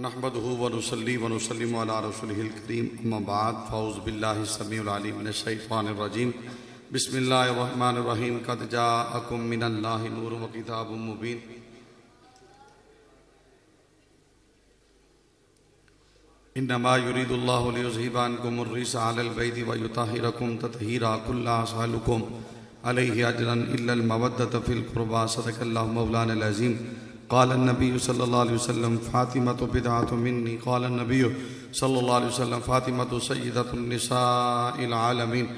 نحمده ونصلي ونسلم على رسوله الكريم اما بعد فاعوذ بالله السميع العليم من الشيطان الرجيم بسم الله الرحمن الرحيم قد جاءكم من الله نور وكتاب مبين انما يريد الله ليذهب عنكم الرجس اهل البيت ويطهركم تطهيرا كل اسالكم عليه اجرا الا الموده في القربى صدق الله مولانا العظيم قال النبي صلى الله عليه وسلم فاطمة بدعة مني قال النبي صلى الله عليه وسلم فاطمة سيدة النساء العالمين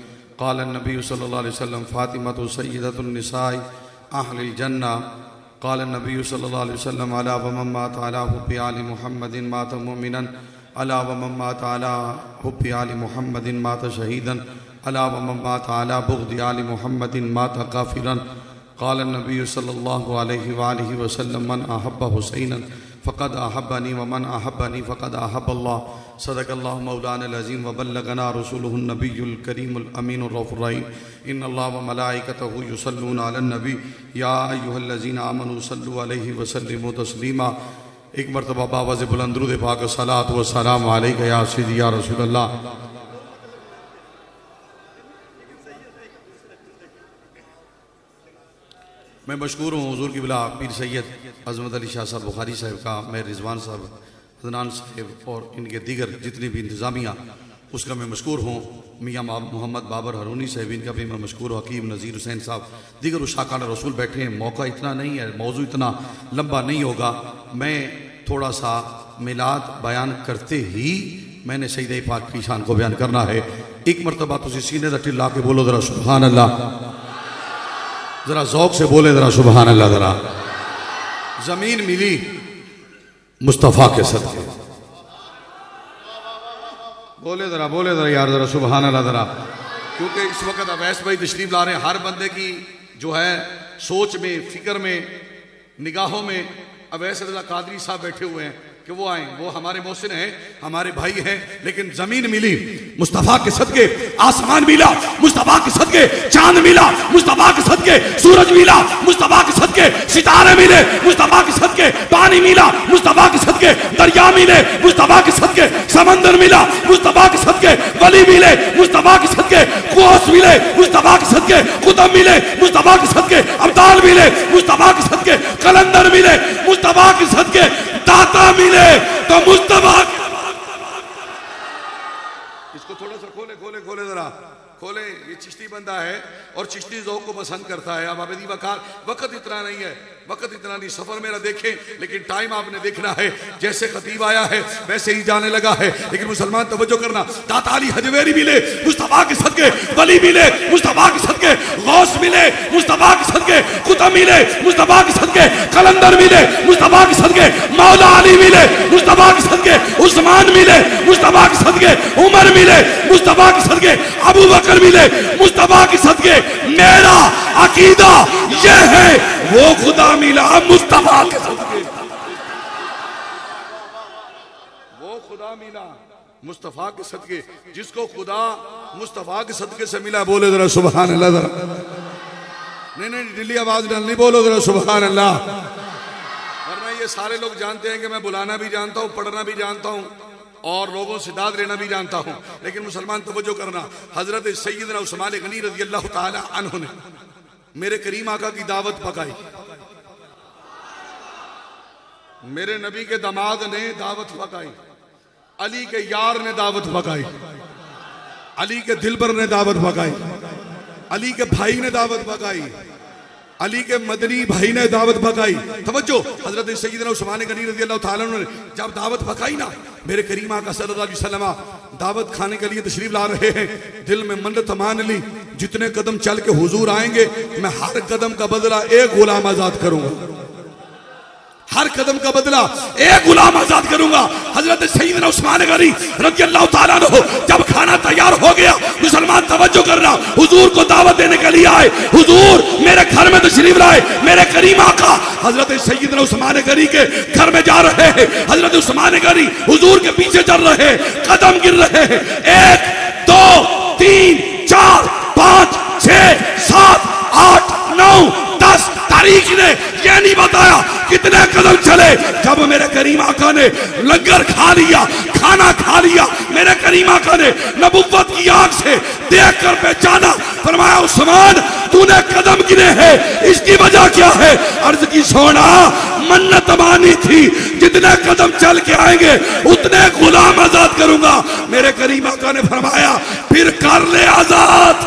قال النبي صلى الله عليه وسلم فاطمة سيدة النساء أهل الجنة قال النبي صلى الله عليه وسلم على ومن مات على حب آل محمد مات مؤمنا على ومن مات على حب آل محمد مات شهيدا على ومن مات على بغض آل محمد مات كافرا قال النبي صلى الله عليه وآله وسلم من أحب حسينا فقد أحبني ومن أحبني فقد أحب الله صدق الله مولانا العظيم وبلغنا رسوله النبي الكريم الأمين الرؤوف الرحيم إن الله وملائكته يصلون على النبي يا أيها الذين آمنوا صلوا عليه وسلموا تسليما ایک مرتبہ باواز بلند درود پاک صلاۃ و سلام علیک یا سیدی یا رسول اللہ. میں مشکور ہوں حضور کی بلا پیر سید عظمت علی شاہ صاحب بخاری صاحب کا، میں رضوان صاحب، عدنان صاحب اور ان کے دیگر جتنی بھی انتظامیہ اس کا میں مشکور ہوں. میاں محمد بابر ہارونی صاحب ان کا بھی میں مشکور ہوں. حکیم نذیر حسین صاحب، دیگر اشاکان رسول بیٹھے ہیں. موقع اتنا نہیں ہے، موضوع اتنا لمبا نہیں ہوگا. میں تھوڑا سا میلاد بیان کرتے ہی میں نے سیدہ پاک کی شان کو بیان کرنا ہے. ایک مرتبہ تسی سینے تک لا کے بولو ذرا سبحان اللہ، ذرا ذوق سے بولیں ذرا سبحان اللہ. ذرا زمین ملی مصطفیٰ کے صدقے، بولے ذرا یار ذرا سبحان اللہ. ذرا کیونکہ اس وقت اویس بھائی تشریف لا رہے ہیں، ہر بندے کی جو ہے سوچ میں، فکر میں، نگاہوں میں اویس رضا قادری صاحب بیٹھے ہوئے ہیں کہ وہ آئیں. وہ ہمارے محسن ہیں، ہمارے بھائی ہیں، لیکن زمین ملی مصطفیٰ کے صدقے، آسمان ملا مصطفیٰ کے صدقے، چاند ملا مصطفیٰ کے صدقے، سورج ملا مصطفیٰ کے صدقے، ستارے ملے مصطفیٰ کے صدقے، پانی ملا مصطفیٰ کے صدقے، دریا ملے مصطفیٰ کے صدقے، سمندر ملا مصطفیٰ کے صدقے، ولی ملے مصطفیٰ کے صدقے، کوس ملے مصطفیٰ کے صدقے، قطب ملے مصطفیٰ کے صدقے، ابطال ملے مصطفیٰ کے صدقے، قلندر ملے مصطفیٰ کے صدقے، داتا ملے تو مصطفیٰ. اس کو تھوڑا سا کھولے ذرا کھولے. یہ چشتی بندہ ہے اور چشتی ذوق کو پسند کرتا ہے. اب آبدی وقار وقت اتنا نہیں سفر میرا دیکھیں، لیکن ٹائم آپ نے دیکھنا ہے. جیسے خطیب آیا ہے ویسے ہی جانے لگا ہے، لیکن مسلمان توجہ کرنا. داتا علی حجویری ملے مصطفیٰ کے صدقے، ولی ملے مصطفیٰ کے صدقے، غوث ملے مصطفیٰ کے صدقے، قطب ملے مصطفیٰ کے صدقے، قلندر ملے مصطفیٰ کے صدقے، مولا علی ملے مصطفیٰ کے صدقے، عثمان ملے مصطفیٰ کے صدقے، عمر ملے مصطفیٰ کے صدقے، ابو بکر ملے مصطفیٰ کے صدقے. میرا عقیدہ یہ ہے وہ خدا ملا مصطفیٰ کے صدقے، وہ خدا ملا مصطفیٰ کے صدقے. جس کو خدا مصطفیٰ کے صدقے سے ملا بولے ذرا سبحان اللہ. ذرا نہیں دلی آواز ڈالنی، بولو ذرا سبحان اللہ. ورنہ یہ سارے لوگ جانتے ہیں کہ میں بلانا بھی جانتا ہوں، پڑھنا بھی جانتا ہوں، اور لوگوں سے داد لینا بھی جانتا ہوں، لیکن مسلمان توجہ کرنا. حضرت سیدنا عثمان غنی رضی اللہ تعالی عنہ نے میرے کریم آقا کی دعوت پکائی. میرے نبی کے داماد نے دعوت پکائی، علی کے یار نے دعوت پکائی، علی کے دلبر نے دعوت پکائی، علی کے بھائی نے دعوت پکائی، علی کے مدنی بھائی نے دعوت پکائی. توجہ. حضرت سیدنا عثمان غنی رضی اللہ تعالیٰ عنہ نے جب دعوت پکائی نا، میرے کریم آقا صلی اللہ علیہ وسلم دعوت کھانے کے لیے تشریف لا رہے ہیں. دل میں منت مان لی جتنے قدم چل کے حضور آئیں گے میں ہر قدم کا بدلہ ایک غلام آزاد کروں گا، ہر قدم کا بدلہ ایک غلام آزاد کروں گا. حضرت سیدنا عثمان غنی رضی اللہ تعالیٰ عنہ جب کھانا تیار ہو گیا، مسلمان توجہ کرنا، حضور کو دعوت دینے کے لیے آئے. حضور میرے گھر میں تشریف لائے. میرے کریم آقا حضرت سیدنا عثمان غنی کے گھر میں جا رہے ہیں. حضرت عثمان غنی حضور کے پیچھے چل رہے ہیں، قدم گر رہے ہیں. 1 2 3 4 5 6 7 8 9 10 تاریخ نے یہ نہیں بتایا کتنے قدم چلے جب میرے کریم آقا نے لنگر کھا لیا، کھانا کھا لیا، میرے کریم آقا نے نبوت کی آگ سے دیکھ کر پہچانا، فرمایا عثمان تو نے قدم گنے ہیں، اس کی وجہ کیا ہے؟ عرض کی سونا منت مانی تھی، جتنے قدم چل کے آئیں گے اتنے غلام آزاد کروں گا، میرے کریم آقا نے فرمایا پھر کر لے آزاد،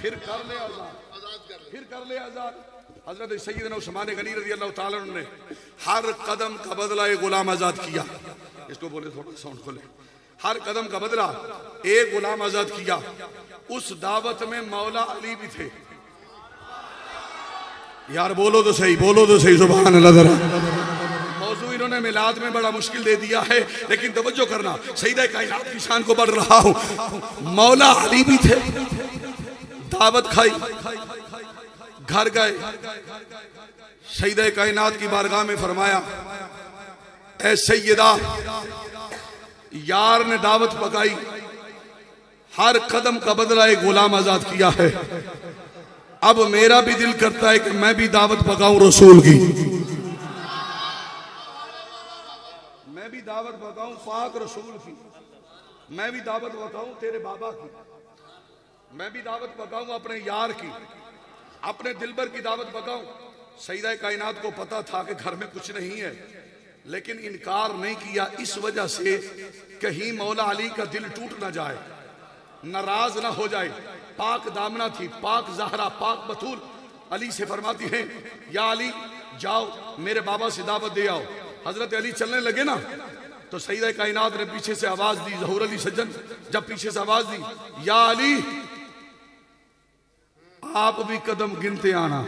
پھر کر لے آزاد، پھر کر لے آزاد۔ حضرت سیدنا عثمان غنی رضی اللہ تعالیٰ عنہ نے ہر قدم کا بدلہ ایک غلام آزاد کیا، اس کو بولے تھوڑا ساؤنڈ کھولے، ہر قدم کا بدلہ ایک غلام آزاد کیا۔ اس دعوت میں مولا علی بھی تھے، یار بولو تو صحیح، بولو تو صحیح، سبحان اللہ ذرا۔ موضوع انہوں نے میلاد میں بڑا مشکل دے دیا ہے، لیکن توجہ کرنا، سیدہ کائنات کی شان کو بڑھ رہا ہوں، مولا علی بھی تھے، دعوت کھائی، گھر گئے، سیدہ کائنات کی بارگاہ میں فرمایا اے سیدہ، یار نے دعوت پکائی، ہر قدم کا بدلہ ایک غلام آزاد کیا ہے، اب میرا بھی دل کرتا ہے کہ میں بھی دعوت پکاؤں رسول کی، میں بھی دعوت پکاؤں پاک رسول کی، میں بھی دعوت پکاؤں تیرے بابا کی، میں بھی دعوت پکاؤں اپنے یار کی، اپنے دلبر کی دعوت پکاؤں۔ سیدہ کائنات کو پتا تھا کہ گھر میں کچھ نہیں ہے، لیکن انکار نہیں کیا اس وجہ سے کہیں مولا علی کا دل ٹوٹ نہ جائے، ناراض نہ ہو جائے، پاک دامنہ تھی، پاک زہرہ، پاک بتول، علی سے فرماتی ہیں یا علی جاؤ میرے بابا سے دعوت دے آؤ۔ حضرت علی چلنے لگے نا تو سیدہ کائنات نے پیچھے سے آواز دی، ظہور علی سجن جب پیچھے سے آواز دی یا علی آپ بھی قدم گنتے آنا،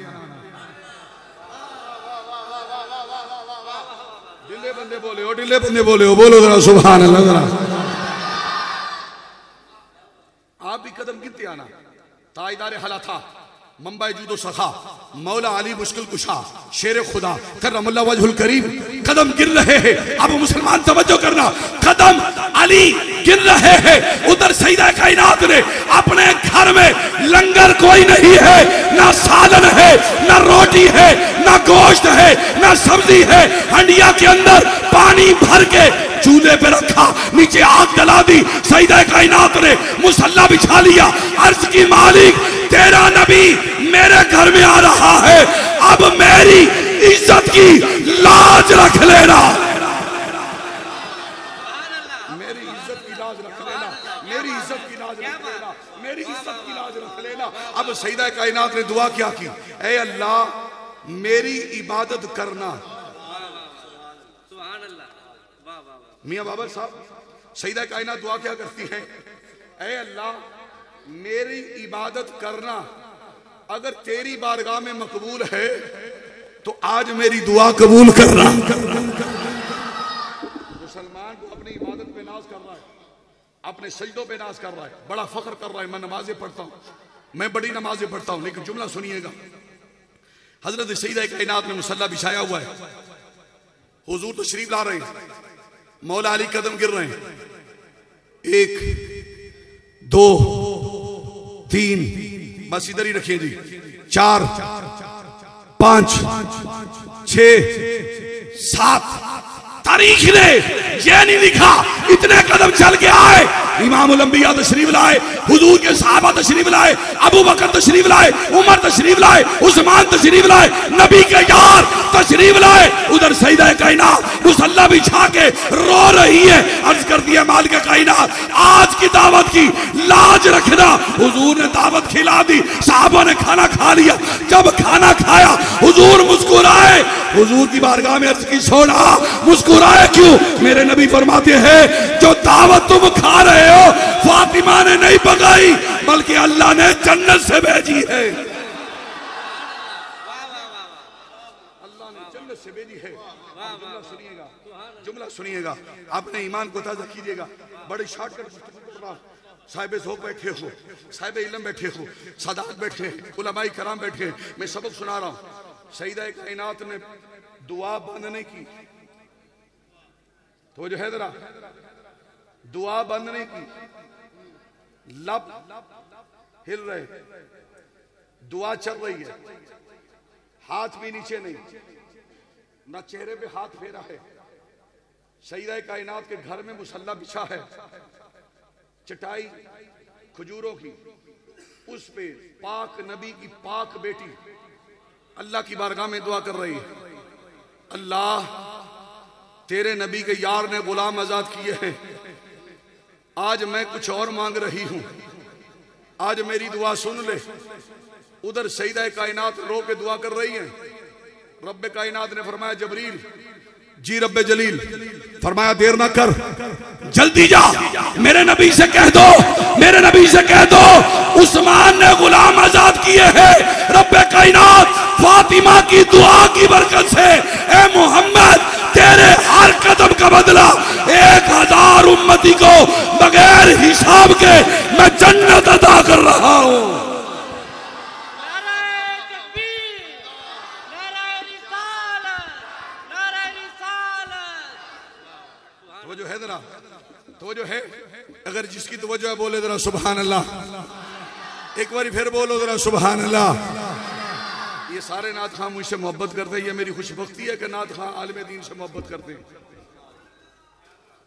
ڈلے بندے بولے ہو، ڈلے بندے بولے ہو، بولو ذرا سبحان اللہ ذرا، آپ بھی قدم گنتے آنا۔ تائیدار حلا تھا منبع جود و سخا، مولا علی مشکل کشا، شیر خدا کرم اللہ وجہ الکریم، قدم گر رہے ہیں، اب مسلمان توجہ کرنا، قدم علی گر رہے ہیں، ادھر سیدہ کائنات نے اپنے گھر میں لنگر کوئی نہیں ہے، نہ سالن ہے، نہ روٹی ہے، نہ گوشت ہے، نہ سبزی ہے، ہنڈیا کے اندر پانی بھر کے چولے پہ رکھا، نیچے آگ جلا دی، سیدہ کائنات نے مسلح بچھا لیا، عرض کی مالک تیرا نبی میرے گھر میں آ رہا ہے، اب میری عزت کی لاج رکھ لینا، میری عزت کی لاج رکھ لینا، میری عزت کی لاج رکھ لینا، میری عزت کی لاج رکھ لینا۔ اب سیدہ کائنات نے دعا کیا کی، اے اللہ میری عبادت کرنا۔ میاں بابا صاحب سیدہ کائنات دعا کیا کرتی ہیں، اے اللہ میری عبادت کرنا، اگر تیری بارگاہ میں مقبول ہے تو آج میری دعا قبول کرنا۔ مسلمان کو اپنی عبادت پہ ناز کر رہا ہے، اپنے سجدوں پہ ناز کر رہا ہے، بڑا فخر کر رہا ہے، میں نمازیں پڑھتا ہوں، میں بڑی نمازیں پڑھتا ہوں، لیکن جملہ سنیے گا، حضرت سیدہ کائنات نے مصلی بچھایا ہوا ہے، حضور تشریف لا رہے ہیں، مولا علی قدم گر رہے ہیں، ایک دو تین، بس ادھر ہی رکھیں جی، چار پانچ چھ سات، تاریخ نے یہ نہیں لکھا اتنے قدم چل کے آئے، امام الانبیاء تشریف لائے، حضور کے صحابہ تشریف لائے، ابو بکر تشریف لائے، عمر تشریف لائے، عثمان تشریف لائے، نبی کے یار تشریف لائے، ادھر سیدہ کائنات مصلی بچھا کے رو رہی ہے، عرض کر دیا مالک کائنات آج کی دعوت کی لاج رکھنا۔ حضور نے دعوت کھلا دی، صحابہ نے کھانا کھا لیا، جب کھانا کھایا حضور مسکرائے، حضور کی بارگاہ میں عرض کی سونا مسکرائے کیوں؟ میرے نبی فرماتے ہیں جو دعوت تم کھا رہے ہو فاطمہ نے نہیں پکائی بلکہ اللہ نے جنت سے بھیجی ہے، اللہ نے جنت سے بھیجی ہے۔ جملہ سنیے گا، جملہ سنیے گا، اپنے ایمان کو تازہ کیجیے گا، بڑے شارٹ کٹ، صاحب ذوق بیٹھے ہو، صاحب علم بیٹھے ہو، سادات بیٹھے ہیں، علماء کرام بیٹھے ہیں، میں سبق سنا رہا ہوں۔ سیدہ کائنات نے دعا بند نہیں کی، تو جو ہے ذرا دعا بند نہیں کی، لب ہل رہے، دعا چل رہی ہے، ہاتھ بھی نیچے نہیں، نہ چہرے پہ ہاتھ پھیرا ہے، سیدہ کائنات کے گھر میں مسلح بچھا ہے، چٹائی کھجوروں کی، اس پہ پاک نبی کی پاک بیٹی اللہ کی بارگاہ میں دعا کر رہی ہے، اللہ تیرے نبی کے یار نے غلام آزاد کیے ہیں، آج میں کچھ اور مانگ رہی ہوں، آج میری دعا سن لے۔ ادھر سیدہ کائنات رو کے دعا کر رہی ہیں، رب کائنات نے فرمایا جبریل، جی رب جلیل، فرمایا دیر نہ کر، جلدی جا، میرے نبی سے کہہ دو، میرے نبی سے کہہ دو عثمان نے غلام آزاد کیے ہیں، رب کائنات فاطمہ کی دعا کی برکت سے اے محمد تیرے ہر قدم کا بدلہ 1000 امتی کو بغیر حساب کے میں جنت عطا کر رہا ہوں۔ توجہ ہے ذرا، توجہ ہے، اگر جس کی توجہ ہے بولے ذرا سبحان اللہ، ایک بار پھر بولو ذرا سبحان اللہ۔ یہ سارے نعت خان مجھ سے محبت کرتے ہیں، یہ میری خوش بختی ہے کہ نعت خان عالم دین سے محبت کرتے ہیں،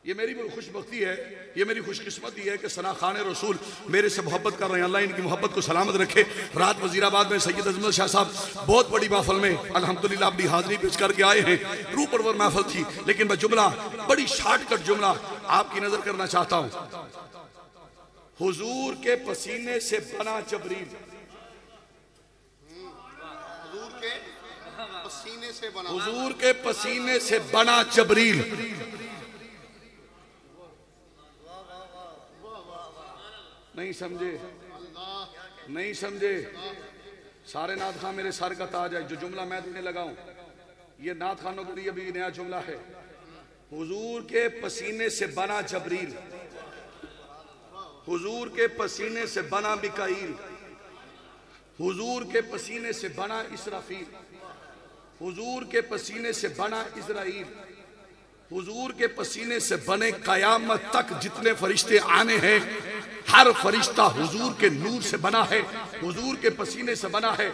یہ میری خوش بختی ہے، یہ میری خوش قسمتی ہے کہ ثنا خان رسول میرے سے محبت کر رہے ہیں، اللہ ان کی محبت کو سلامت رکھے۔ رات وزیر آباد میں سید عظمت شاہ صاحب بہت بڑی محفل میں الحمدللہ اپنی حاضری پیش کر کے آئے ہیں، روح پرور محفل تھی، لیکن میں جملہ بڑی شارٹ کٹ جملہ آپ کی نظر کرنا چاہتا ہوں، حضور کے پسینے سے بنا جبریل، حضور کے پسینے سے بنا جبریل، نہیں سمجھے، نہیں سمجھے، سارے نعت خان میرے سر کا تاج ہے، جو جملہ میں دینے لگا ہوں یہ نعت خانوں کے لیے بھی نیا جملہ ہے، حضور کے پسینے سے بنا جبریل، حضور کے پسینے سے بنا میکائیل، حضور کے پسینے سے بنا اسرافیل، حضور کے پسینے سے بنا عزرائیل، حضور کے پسینے سے بنے قیامت تک جتنے فرشتے آنے ہیں، ہر فرشتہ حضور کے نور سے بنا ہے، حضور کے پسینے سے بنا ہے۔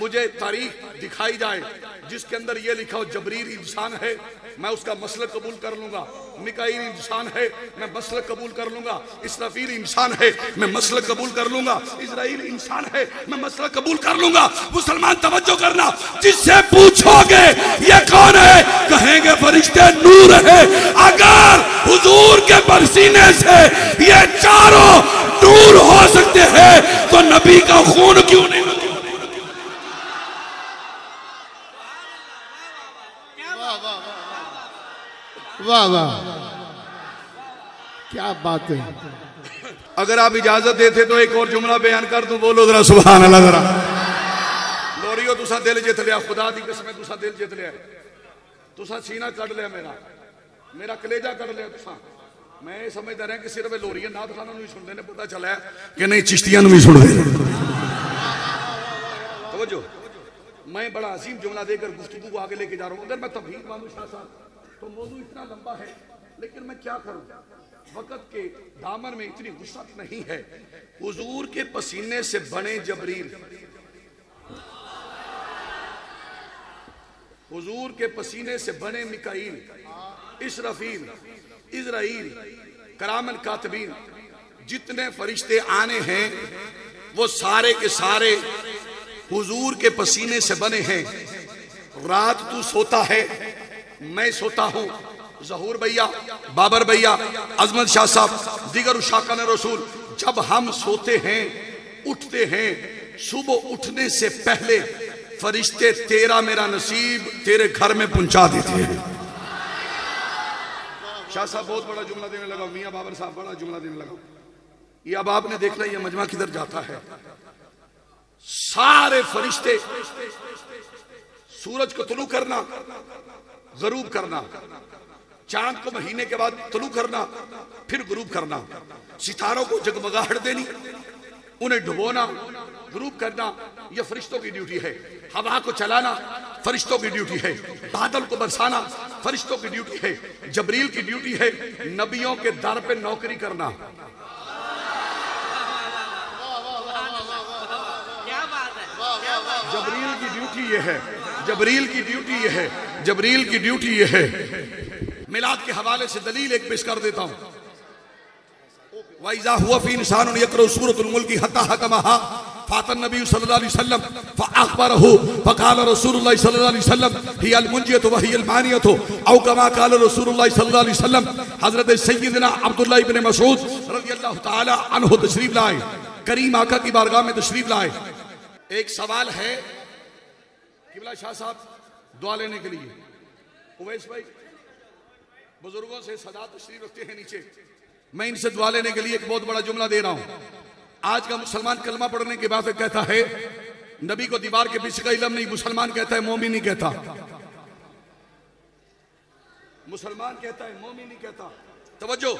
مجھے تاریخ دکھائی جائے جس کے اندر یہ لکھا ہو جبریل انسان ہے، میں اس کا مسلک قبول کر لوں گا، میکائیل انسان ہے، میں مسلک قبول کر لوں گا، اسرافیل انسان ہے، میں مسلک قبول کر لوں گا، عزرائیل انسان ہے، میں مسلک قبول کر لوں گا۔ مسلمان توجہ کرنا، جس سے پوچھو گے یہ کون ہے کہیں گے فرشتے نور ہے، اگر حضور کے پسینے سے یہ چاروں نور ہو سکتے ہیں تو نبی کا خون کیوں نہیں؟ واہ واہ کیا بات ہے! اگر آپ اجازت دیتے تو ایک اور جملہ بیان کر دوں، بولو ذرا سبحان اللہ۔ ذرا لوریو تسا دل جیت لیا، خدا دی قسم ہے تسا دل جیت لیا، تسا سینہ کٹ لیا، میرا کلیجہ کٹ لیا تسا۔ میں سمجھتا رہا کہ صرف لوریاں نعت خانوں نہیں سن دینے، پتہ چلا کہ نہیں چشتیاں نہیں سن دینے۔ توجہ، میں بڑا عظیم جملہ دے کر گفتگو کو آگے لے کے جا رہا ہوں، اگر میں تبہید مانوں شاہ صاحب تو موضوع اتنا لمبا ہے، لیکن میں کیا کروں، وقت کے دامن میں اتنی وسعت نہیں ہے۔ حضور کے پسینے سے بنے جبریل، حضور کے پسینے سے بنے میکائیل، اسرافیل، عزرائیل، کرامن کاتبین، جتنے فرشتے آنے ہیں وہ سارے کے سارے حضور کے پسینے سے بنے ہیں۔ رات تو سوتا ہے، میں سوتا ہوں، ظہور بھیا، بابر بھیا، عظمت شاہ صاحب، دیگر اشاکان رسول، جب ہم سوتے ہیں اٹھتے ہیں، صبح اٹھنے سے پہلے فرشتے تیرا میرا نصیب تیرے گھر میں پہنچا دیتے ہیں۔ شاہ صاحب بہت بڑا جملہ دینے لگا، میاں بابر صاحب بڑا جملہ دینے لگا، یہ اب آپ نے دیکھنا یہ مجمع کدھر جاتا ہے۔ سارے فرشتے، سورج کو طلوع کرنا، غروب کرنا، چاند کو مہینے کے بعد طلوع کرنا، پھر غروب کرنا، ستاروں کو جگمگاہٹ دینی، انہیں ڈبونا، غروب کرنا، یہ فرشتوں کی ڈیوٹی ہے۔ ہوا کو چلانا فرشتوں کی ڈیوٹی ہے، بادل کو برسانا فرشتوں کی ڈیوٹی ہے، جبریل کی ڈیوٹی ہے نبیوں کے در پہ نوکری کرنا۔ جبریل کی ڈیوٹی یہ ہے، جبریل کی ڈیوٹی یہ ہے، جبریل کی ڈیوٹی یہ ہے۔ میلاد کے حوالے سے دلیل ایک پیش کر دیتا ہوں۔ وَإِذَا هُوَ فِي إِنسَانٌ يَقْرَأُ سُورَةَ الْمُلْكِ حَتَّى حَكَمَهَا فَأَتَى النَّبِيُّ صَلَّى اللَّهُ عَلَيْهِ وَسَلَّمَ فَأَخْبَرَهُ فَقَالَ رَسُولُ اللَّهِ صَلَّى اللَّهُ عَلَيْهِ وَسَلَّمَ هِيَ الْمُنْجِيَةُ وَهِيَ الْمَانِيَةُ أَوْ كَمَا قَالَ رَسُولُ اللَّهِ صَلَّى اللَّهُ عَلَيْهِ وَسَلَّمَ۔ حضرت سیدنا عبداللہ بن مسعود رضی اللہ تعالی عنہ تشریف لائے، کریم آقا کی بارگاہ میں تشریف لائے۔ ایک سوال ہے قبلہ شاہ صاحب دعا لینے کے لیے، اویس بھائی بزرگوں سے صدا تشریف رکھتے ہیں نیچے، میں ان سے دعا لینے کے لیے ایک بہت بڑا جملہ دے رہا ہوں۔ آج کا مسلمان کلمہ پڑھنے کے بعد کہتا ہے نبی کو دیوار کے پیچھے کا علم نہیں، مسلمان کہتا ہے مومن نہیں کہتا، مسلمان کہتا ہے مومن نہیں کہتا، توجہ،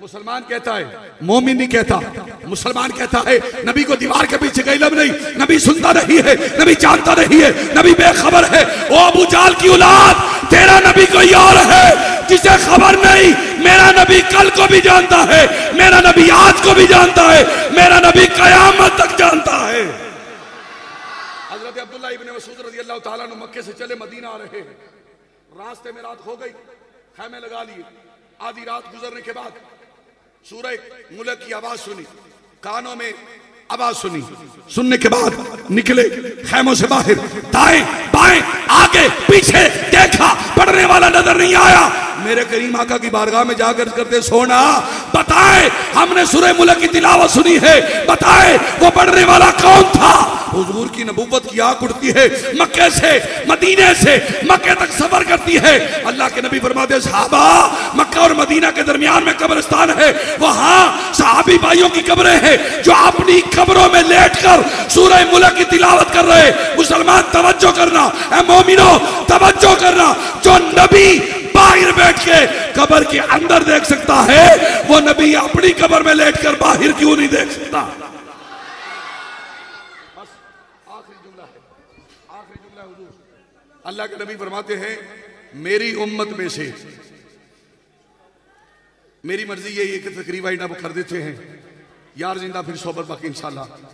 مسلمان کہتا ہے مومن نہیں کہتا، مسلمان کہتا ہے نبی کو دیوار کے پیچھے کا علم نہیں، نبی سنتا نہیں ہے، نبی جانتا نہیں ہے، نبی بے خبر ہے۔ او ابو جہل کی اولاد، تیرا نبی کوئی یار ہے جسے خبر نہیں، میرا نبی کل کو بھی جانتا ہے، میرا نبی آج کو بھی جانتا ہے، میرا نبی قیامت تک جانتا ہے۔ حضرت عبداللہ ابن مسعود رضی اللہ تعالیٰ عنہ مکہ سے چلے مدینہ آ رہے ہیں، راستے میں رات ہو گئی، خیمے لگا لیے۔ آدھی رات گزرنے کے بعد سورہ ملک کی آواز سنی، کانوں میں آواز سنی، سننے کے بعد نکلے خیموں سے باہر، دائیں بائیں آگے پیچھے دیکھا، پڑھنے والا نظر نہیں آیا۔ میرے کریم آقا کی بارگاہ میں جا کر کرتے سونا، بتائے ہم نے سورہ ملک کی تلاوت سنی ہے، بتائے وہ پڑھنے والا کون تھا۔ حضور کی نبوت کی آنکھ اٹھتی ہے، مکہ سے مدینے سے مکہ تک سفر کرتی ہے۔ اللہ کے نبی فرماتے ہیں صحابہ، مکہ اور مدینہ کے درمیان میں قبرستان ہے، وہاں صحابی بھائیوں کی قبریں ہیں جو اپنی قبروں میں لیٹ کر سورہ ملک کی تلاوت کر رہے۔ مسلمان توجہ کرنا، اے مومنوں توجہ کرنا، جو نبی باہر بیٹھ کے قبر کے اندر دیکھ سکتا ہے وہ نبی اپنی قبر میں لیٹ کر باہر کیوں نہیں دیکھ سکتا۔ اللہ کے نبی فرماتے ہیں میری امت میں سے، میری مرضی یہ ہے کہ تقریباً وہ کر دیتے ہیں، یار زندہ پھر صحبت، باقی انشاءاللہ۔